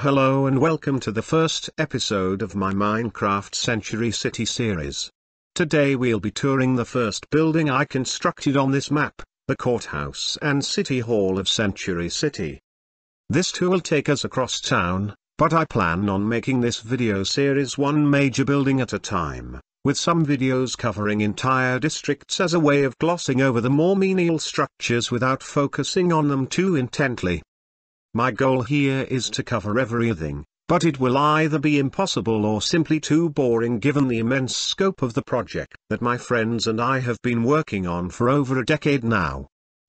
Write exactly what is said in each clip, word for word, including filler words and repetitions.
Hello and welcome to the first episode of my Minecraft Century City series. Today we'll be touring the first building I constructed on this map, the courthouse and city hall of Century City. This tour will take us across town, but I plan on making this video series one major building at a time, with some videos covering entire districts as a way of glossing over the more menial structures without focusing on them too intently. My goal here is to cover everything, but it will either be impossible or simply too boring given the immense scope of the project that my friends and I have been working on for over a decade now.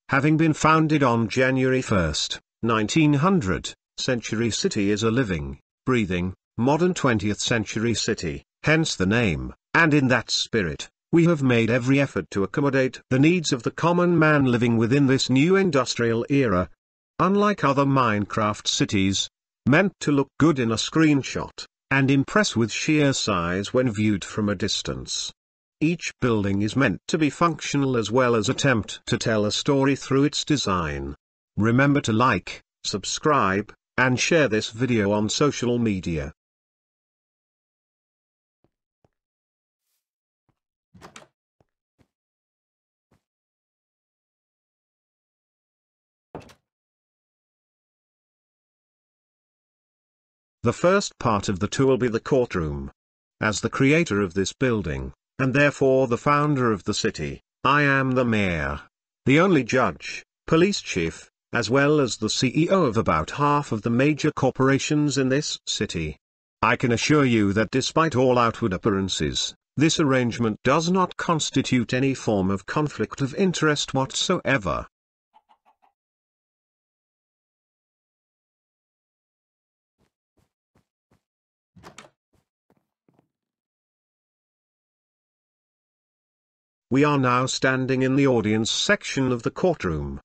Having been founded on January first, nineteen hundred, Century City is a living, breathing, modern twentieth century city, hence the name, and in that spirit, we have made every effort to accommodate the needs of the common man living within this new industrial era. Unlike other Minecraft cities, meant to look good in a screenshot, and impress with sheer size when viewed from a distance. Each building is meant to be functional as well as attempt to tell a story through its design. Remember to like, subscribe, and share this video on social media. The first part of the tour will be the courtroom. As the creator of this building, and therefore the founder of the city, I am the mayor, the only judge, police chief, as well as the C E O of about half of the major corporations in this city. I can assure you that despite all outward appearances, this arrangement does not constitute any form of conflict of interest whatsoever. We are now standing in the audience section of the courtroom.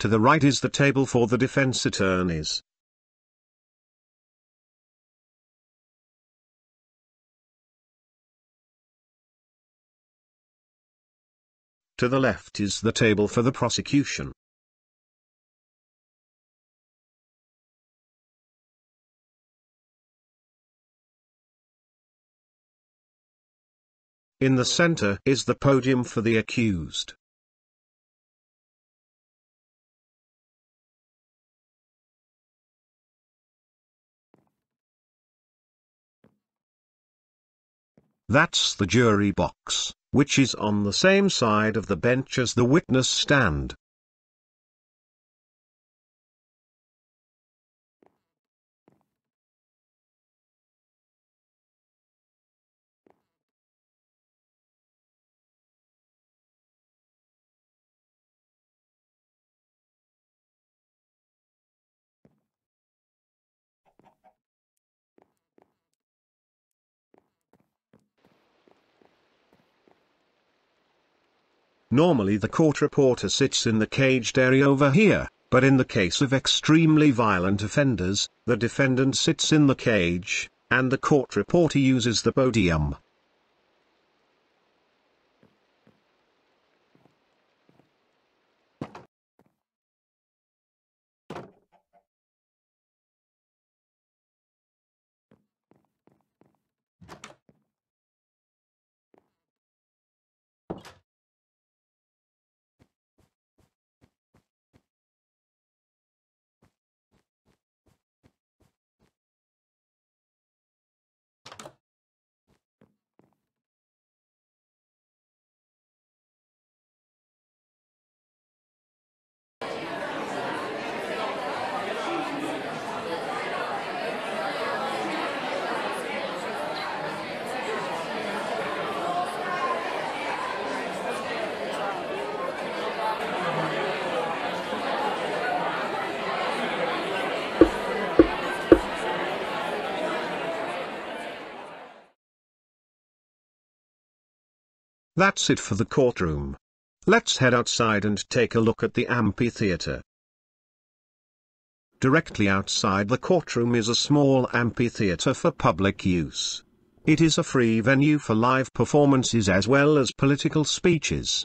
To the right is the table for the defense attorneys. To the left is the table for the prosecution. In the center is the podium for the accused. That's the jury box, which is on the same side of the bench as the witness stand. Normally the court reporter sits in the caged area over here, but in the case of extremely violent offenders, the defendant sits in the cage, and the court reporter uses the podium. That's it for the courtroom. Let's head outside and take a look at the amphitheater. Directly outside the courtroom is a small amphitheater for public use. It is a free venue for live performances as well as political speeches.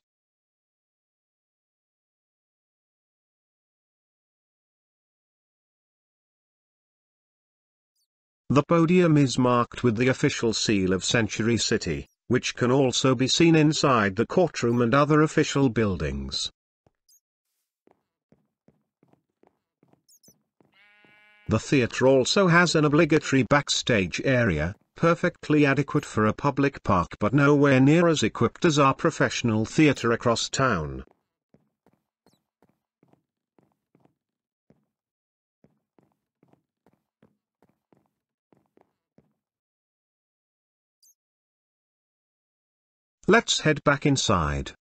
The podium is marked with the official seal of Century City, which can also be seen inside the courtroom and other official buildings. The theatre also has an obligatory backstage area, perfectly adequate for a public park but nowhere near as equipped as our professional theatre across town. Let's head back inside.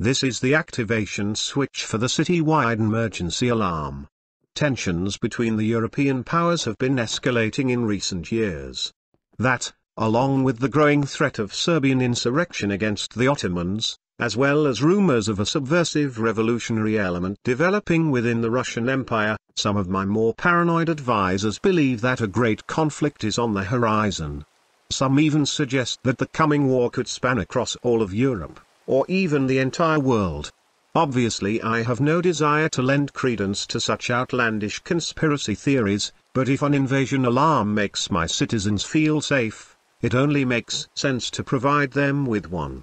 This is the activation switch for the city-wide emergency alarm. Tensions between the European powers have been escalating in recent years. That, along with the growing threat of Serbian insurrection against the Ottomans, as well as rumors of a subversive revolutionary element developing within the Russian Empire, some of my more paranoid advisors believe that a great conflict is on the horizon. Some even suggest that the coming war could span across all of Europe, or even the entire world. Obviously, I have no desire to lend credence to such outlandish conspiracy theories, but if an invasion alarm makes my citizens feel safe, it only makes sense to provide them with one.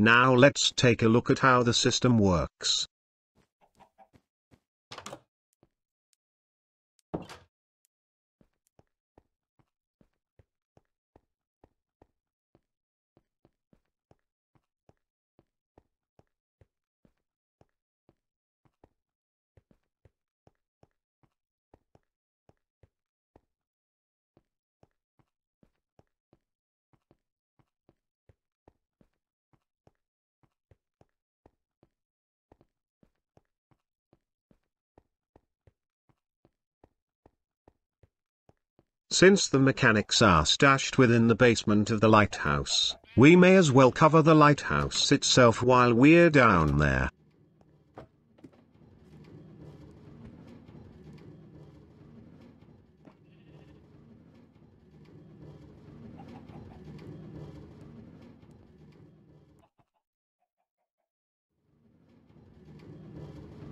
Now let's take a look at how the system works. Since the mechanics are stashed within the basement of the lighthouse, we may as well cover the lighthouse itself while we're down there.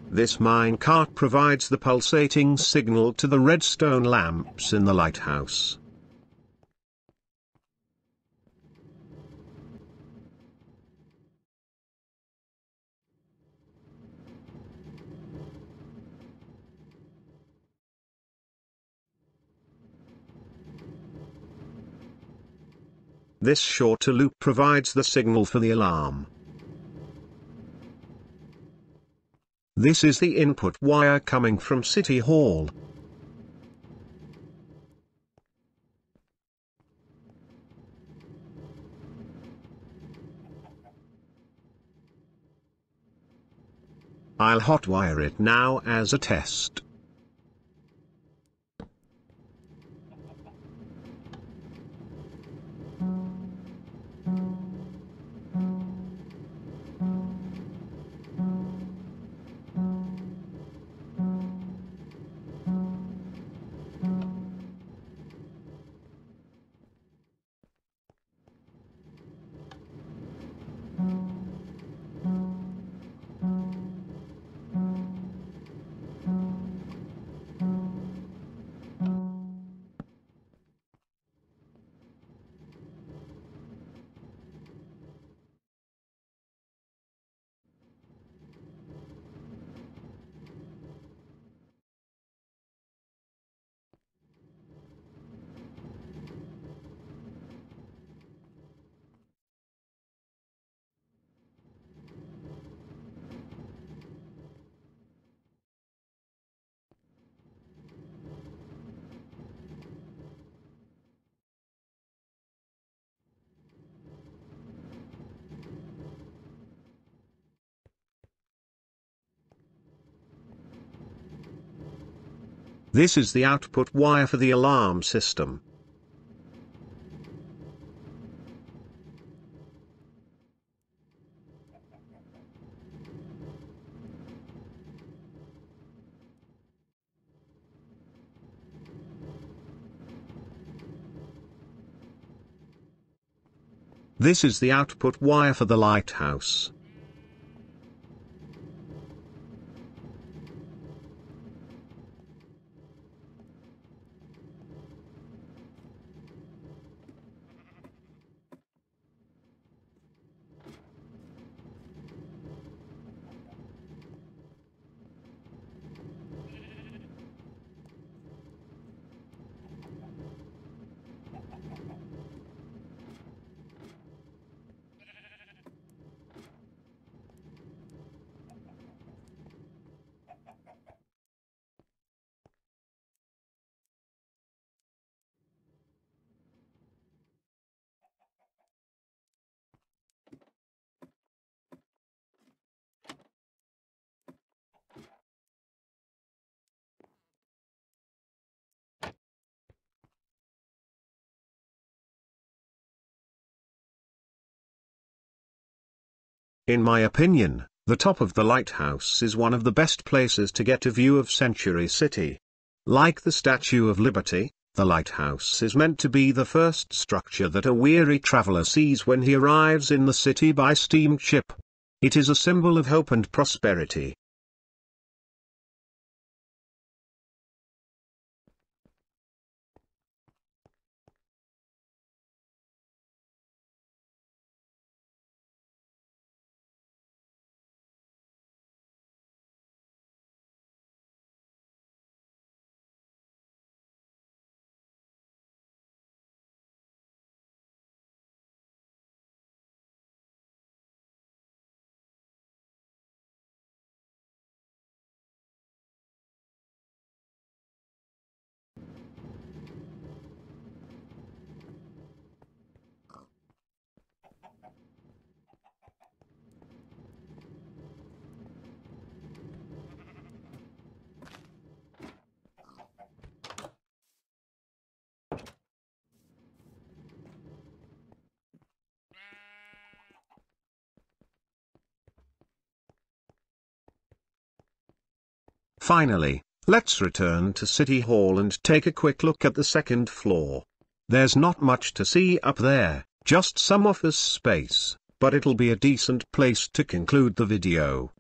This minecart provides the pulsating signal to the redstone lamps in the lighthouse. This shorter loop provides the signal for the alarm. This is the input wire coming from City Hall. I'll hotwire it now as a test. This is the output wire for the alarm system. This is the output wire for the lighthouse. In my opinion, the top of the lighthouse is one of the best places to get a view of Century City. Like the Statue of Liberty, the lighthouse is meant to be the first structure that a weary traveler sees when he arrives in the city by steamship. It is a symbol of hope and prosperity. Finally, let's return to City Hall and take a quick look at the second floor. There's not much to see up there, just some office space, but it'll be a decent place to conclude the video.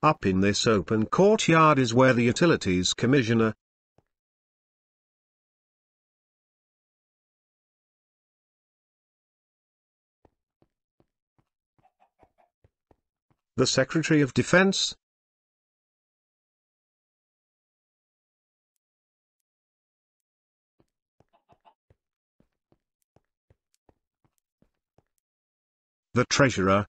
Up in this open courtyard is where the Utilities Commissioner the Secretary of Defense the Treasurer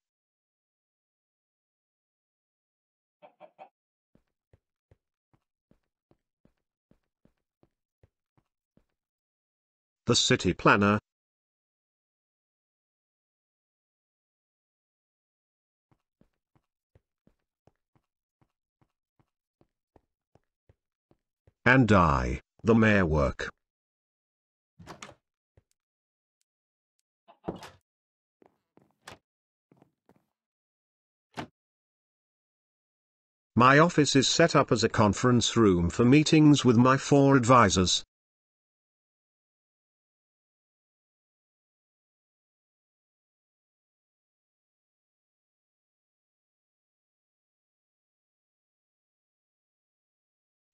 the City Planner, and I, the Mayor work. My office is set up as a conference room for meetings with my four advisors.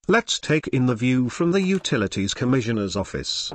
Let's take in the view from the Utilities Commissioner's office.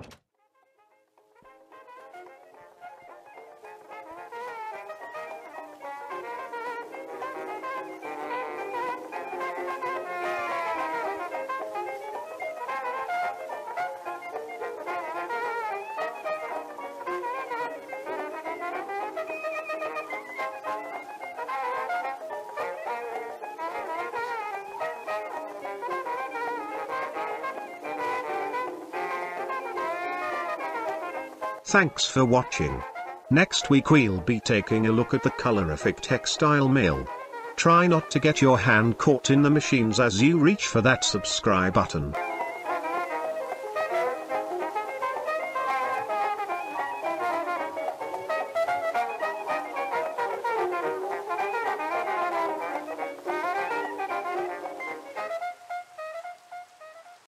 Thanks for watching. Next week we'll be taking a look at the Colorific Textile Mill. Try not to get your hand caught in the machines as you reach for that subscribe button.